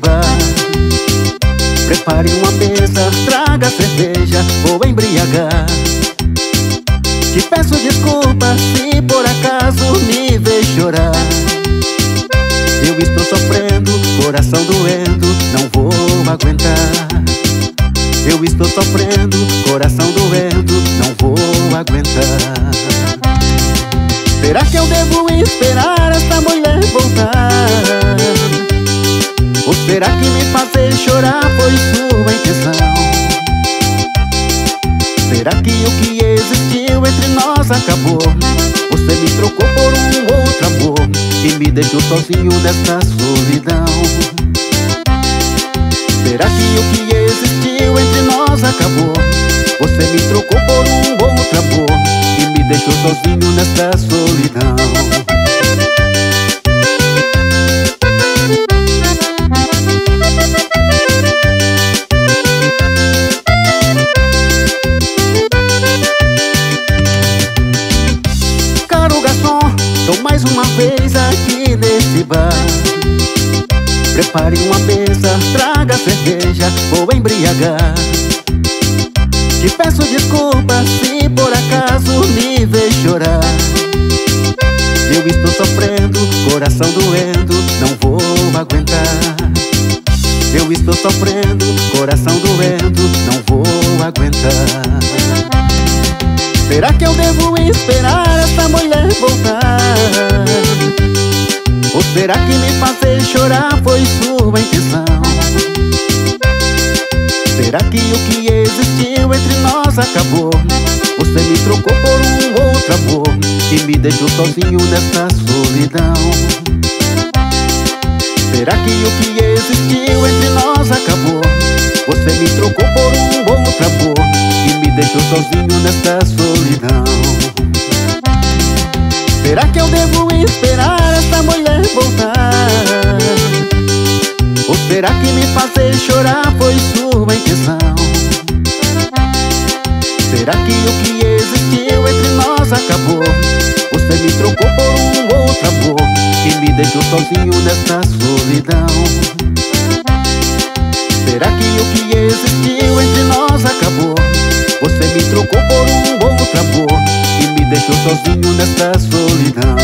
Guaribá. Prepare uma mesa, traga cerveja, vou embriagar. Te peço desculpa se por acaso me vês chorar. Eu estou sofrendo, coração doendo, não vou aguentar. Eu estou sofrendo, coração doendo, não vou aguentar. Será que eu devo esperar essa mulher voltar? Ou será que me fazer chorar foi sua intenção? Será que o que existiu entre nós acabou? Você me trocou por um outro amor e me deixou sozinho nessa solidão. Será que o que existiu entre nós acabou? Você me trocou por um outro amor e me deixou sozinho nessa solidão. Prepare uma mesa, traga cerveja, vou embriagar. Te peço desculpa se por acaso me vês chorar. Eu estou sofrendo, coração doendo, não vou aguentar. Eu estou sofrendo, coração doendo, não vou aguentar. Será que eu devo esperar essa mulher voltar? Ou será que me fazer chorar foi sua intenção? Será que o que existiu entre nós acabou? Você me trocou por um outro amor e me deixou sozinho nessa solidão. Será que o que existiu entre nós acabou? Você me trocou por um outro amor e me deixou sozinho nessa solidão. Será que eu devo esperar essa mulher voltar? Ou será que me fazer chorar foi sua intenção? Será que o que existiu entre nós acabou? Você me trocou por um outro amor e me deixou sozinho nessa solidão. Será que o que existiu entre nós acabou? Você me trocou por um outro amor e me deixou sozinho nessa solidão.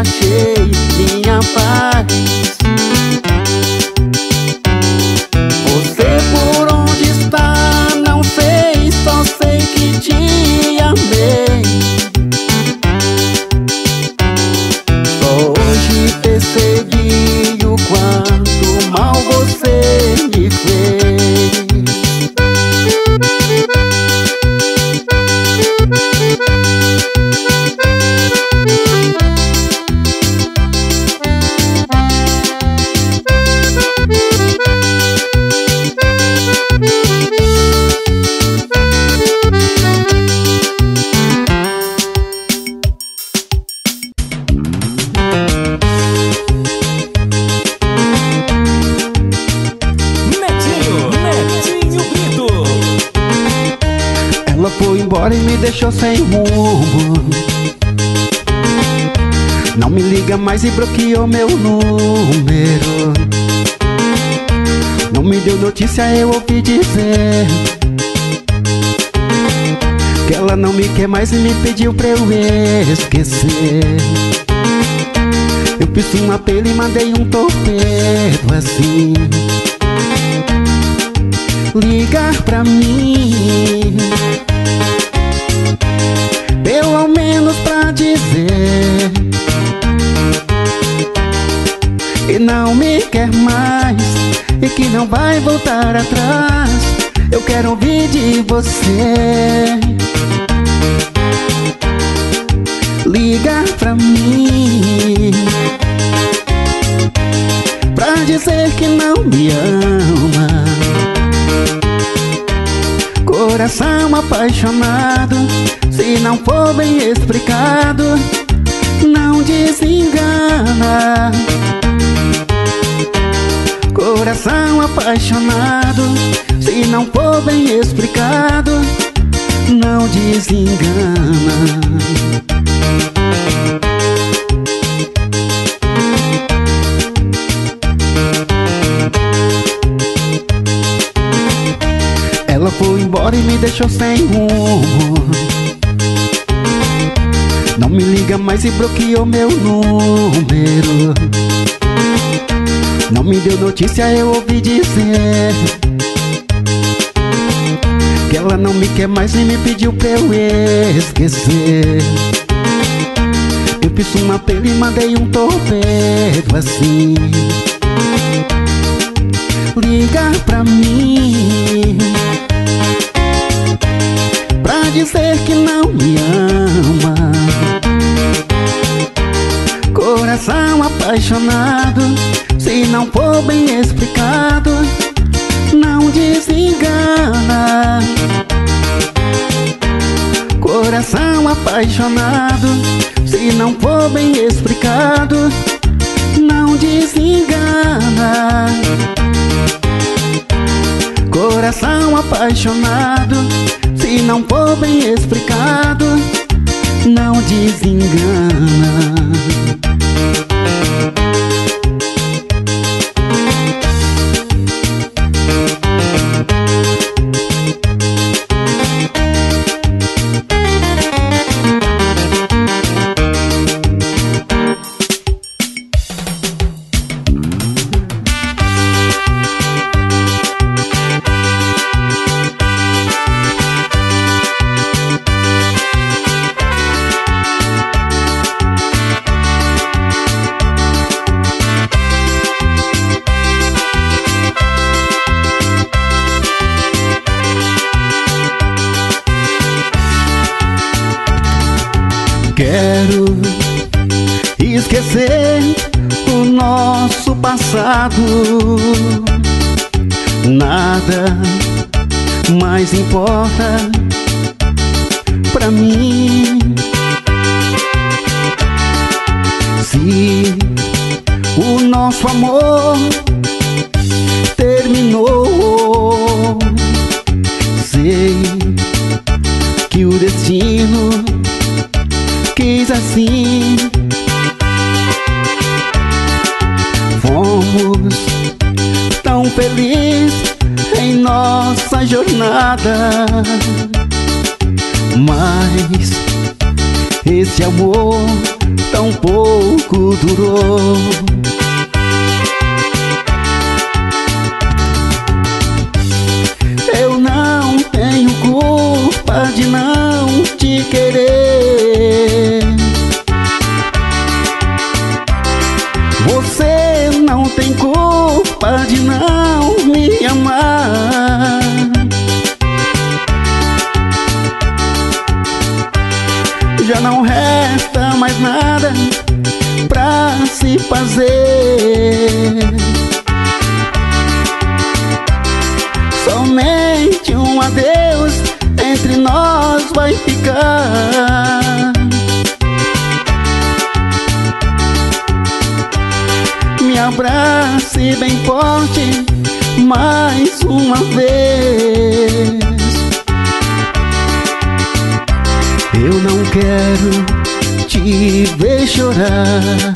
achei minha paz. Você por onde está? Não sei, só sei que te amei. Só hoje percebi o quanto mal você me fez. E me deixou sem rumo, não me liga mais e bloqueou meu número. Não me deu notícia, eu ouvi dizer que ela não me quer mais e me pediu pra eu esquecer. Eu fiz um apelo e mandei um torpedo assim: ligar pra mim, pelo menos pra dizer e não me quer mais, e que não vai voltar atrás. Eu quero ouvir de você, ligar pra mim, pra dizer que não me ama. Coração apaixonado, se não for bem explicado, não desengana. Coração apaixonado, se não for bem explicado, não desengana. Ela foi embora e me deixou sem rumo, não me liga mais e bloqueou meu número. Não me deu notícia, eu ouvi dizer que ela não me quer mais e me pediu pra eu esquecer. Eu fiz um apelo e mandei um torpedo assim: liga pra mim, pra dizer que não me ama. Coração apaixonado, se não for bem explicado, não desengana. Coração apaixonado, se não for bem explicado, não desengana. Coração apaixonado, se não for bem explicado, não desengana. Quero esquecer o nosso passado, nada mais importa pra mim. Se o nosso amor terminou, sei que o destino quis assim. Fomos tão felizes em nossa jornada, mas esse amor tão pouco durou. Eu não tenho culpa de não te querer. Você não tem culpa de não me amar. Já não resta mais nada pra se fazer. Somente um adeus entre nós vai ficar. Me abrace bem forte mais uma vez. Eu não quero te ver chorar.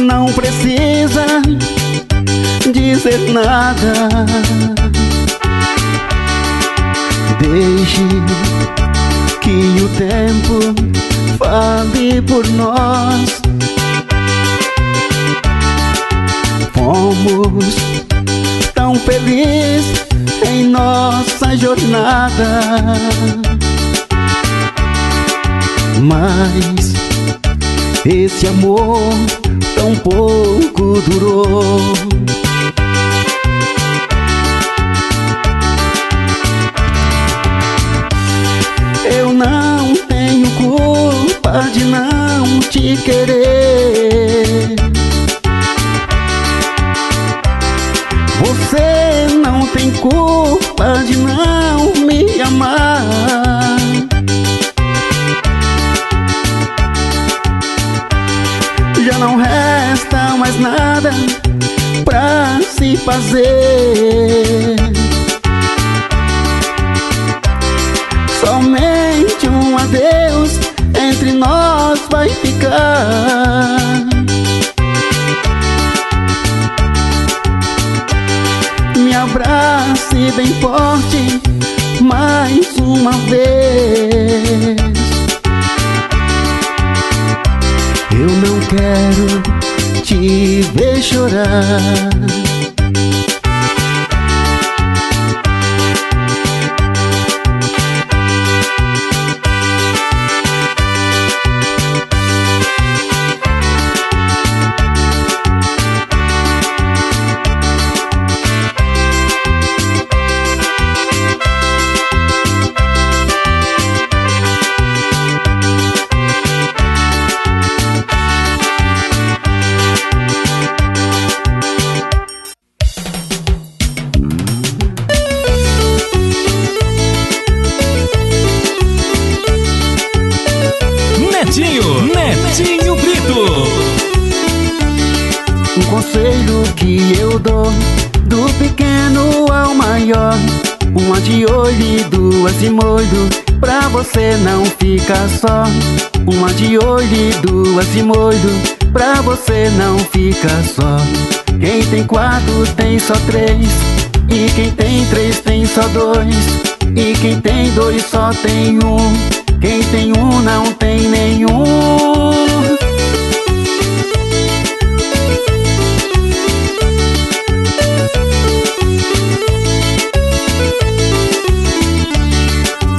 Não precisa dizer nada. Deixe que o tempo fale por nós. Fomos tão felizes em nossa jornada, mas esse amor tão pouco durou. Eu não tenho culpa de não te querer. Você não tem culpa de não me amar. Já não resta mais nada pra se fazer. Somente um adeus entre nós vai ficar. Me abrace bem forte mais uma vez. Eu não quero te ver chorar. Netinho Brito. Um conselho que eu dou, do pequeno ao maior: uma de olho e duas de molho, pra você não ficar só. Uma de olho e duas de molho, pra você não ficar só. Quem tem quatro tem só três, e quem tem três tem só dois, e quem tem dois só tem um. Quem tem um não tem nenhum.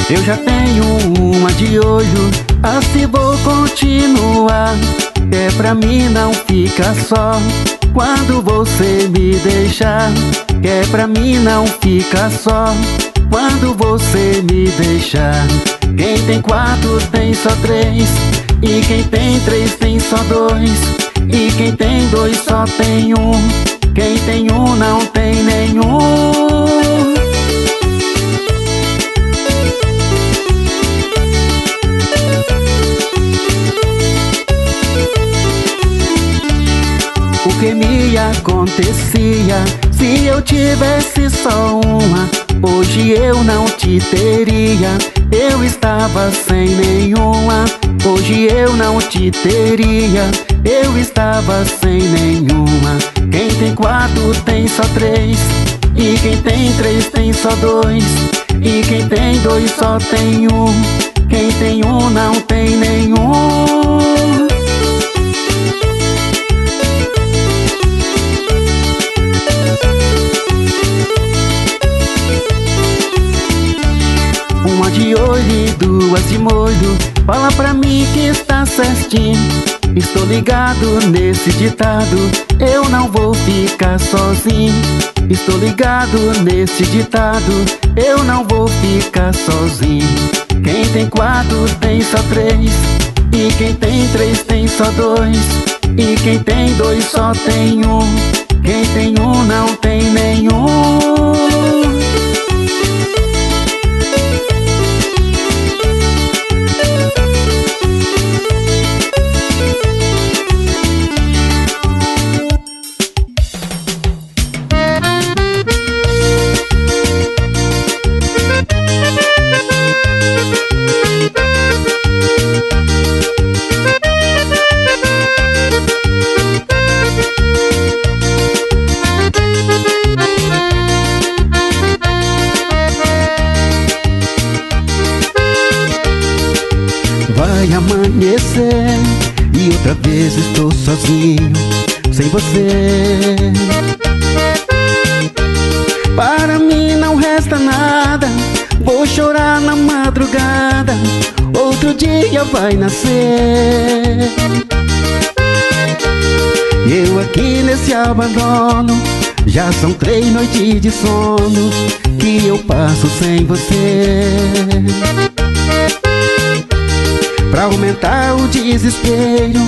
Eu já tenho uma de olho, assim vou continuar. É pra mim não ficar só quando você me deixar. É pra mim não ficar só quando você me deixar. Quem tem quatro tem só três, e quem tem três tem só dois, e quem tem dois só tem um. Quem tem um não tem nenhum. O que me acontecia. Se eu tivesse só uma, hoje eu não te teria. Eu estava sem nenhuma, hoje eu não te teria. Eu estava sem nenhuma. Quem tem 4 tem só 3, e quem tem 3 tem só 2, e quem tem 2 só tem 1. Quem tem 1 não tem nenhum. Uma de olho e 2 de molho, fala pra mim que está certinho. Estou ligado nesse ditado, eu não vou ficar sozinho. Estou ligado nesse ditado, eu não vou ficar sozinho. Quem tem 4 tem só 3, e quem tem 3 tem só 2, e quem tem 2 só tem 1. Quem tem 1 não tem nenhum. E outra vez estou sozinho, sem você. Para mim não resta nada, vou chorar na madrugada. Outro dia vai nascer. Eu aqui nesse abandono, já são 3 noites de sono que eu passo sem você. Pra aumentar o desespero,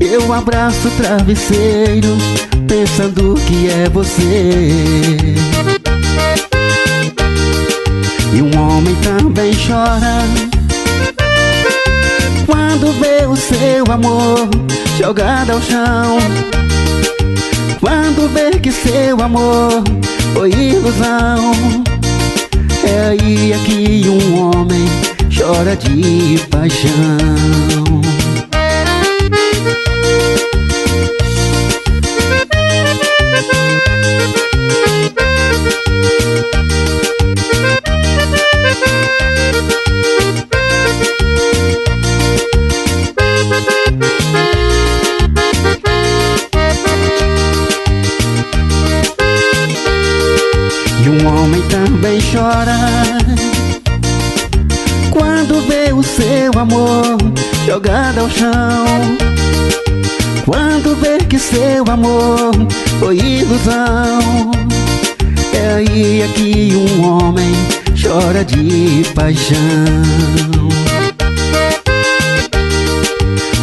eu abraço o travesseiro, pensando que é você. E um homem também chora quando vê o seu amor jogado ao chão, quando vê que seu amor foi ilusão. É aí que um homem chora de paixão. E um homem também chora quando vê o seu amor jogado ao chão, quando vê que seu amor foi ilusão. É aí que um homem chora de paixão.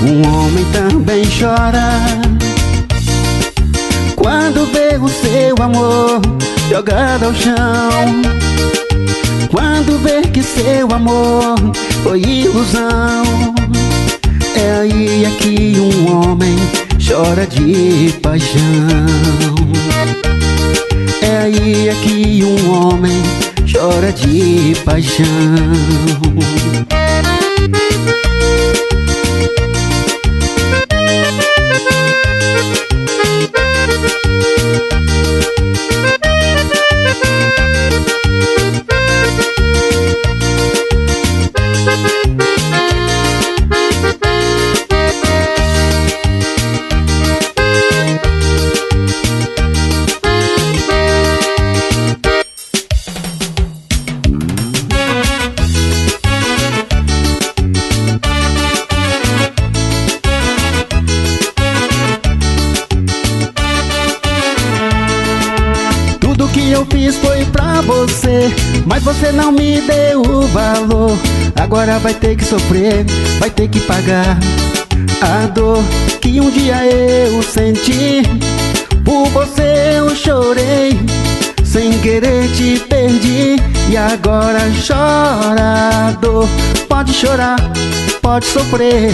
Um homem também chora quando vê o seu amor jogado ao chão, quando vê que seu amor foi ilusão. É aí que um homem chora de paixão. É aí que um homem chora de paixão. Mas você não me deu o valor. Agora vai ter que sofrer, vai ter que pagar a dor que um dia eu senti. Por você eu chorei, sem querer te perdi. E agora chora a dor, pode chorar, pode sofrer,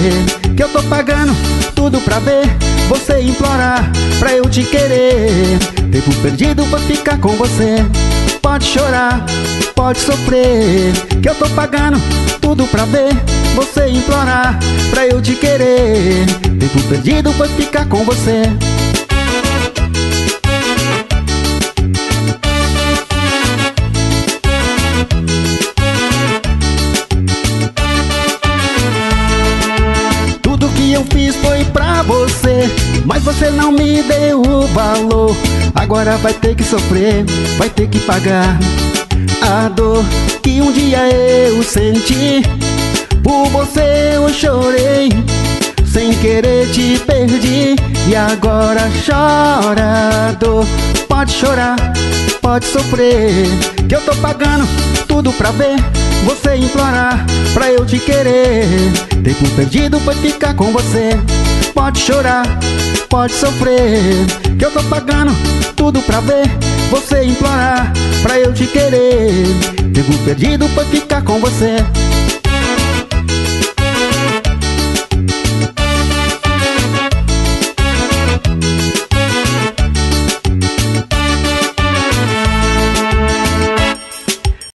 que eu tô pagando tudo pra ver você implorar pra eu te querer. Tempo perdido pra ficar com você. Pode chorar, pode sofrer, que eu tô pagando tudo pra ver você implorar pra eu te querer. Tempo perdido pra ficar com você. Eu fiz foi pra você, mas você não me deu o valor. Agora vai ter que sofrer, vai ter que pagar a dor que um dia eu senti. Por você eu chorei, sem querer te perdi. E agora chora a dor, pode chorar, pode sofrer, que eu tô pagando tudo pra ver você implorar pra eu te querer. Tempo perdido pra ficar com você. Pode chorar, pode sofrer, que eu tô pagando tudo pra ver você implorar pra eu te querer. Tempo perdido pra ficar com você.